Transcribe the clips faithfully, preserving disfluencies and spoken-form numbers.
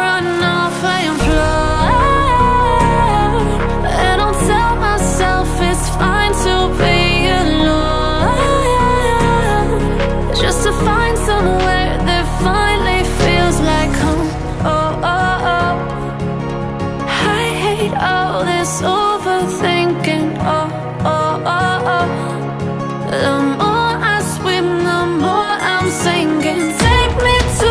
run off and fly, and I'll tell myself it's fine to be alone, just to find somewhere that finally feels like home. Oh, oh, oh, I hate all this overthinking, oh, oh, oh, oh. The more I swim, the more I'm sinking. Take me to a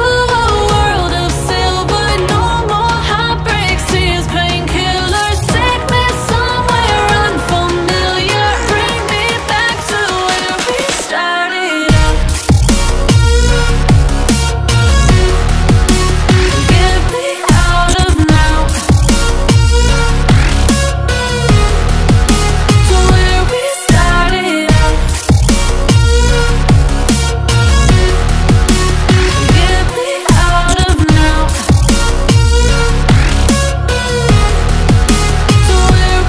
world of silver, no more heartbreaks, tears, painkillers. Take me somewhere unfamiliar, bring me back to where we started out. Get me out of now, to where we started out. Get me out of now, to where we started out.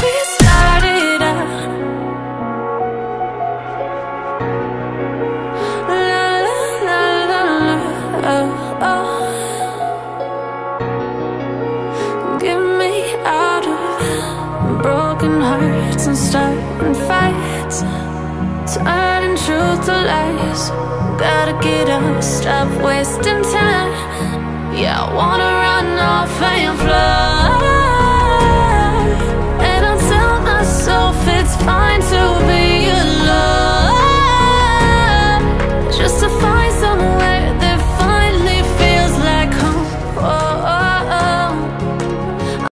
La la la la la, oh, oh. Get me out of broken hearts and starting fights, turning truth to lies. Gotta get up, stop wasting time. Yeah, I wanna run off and fly.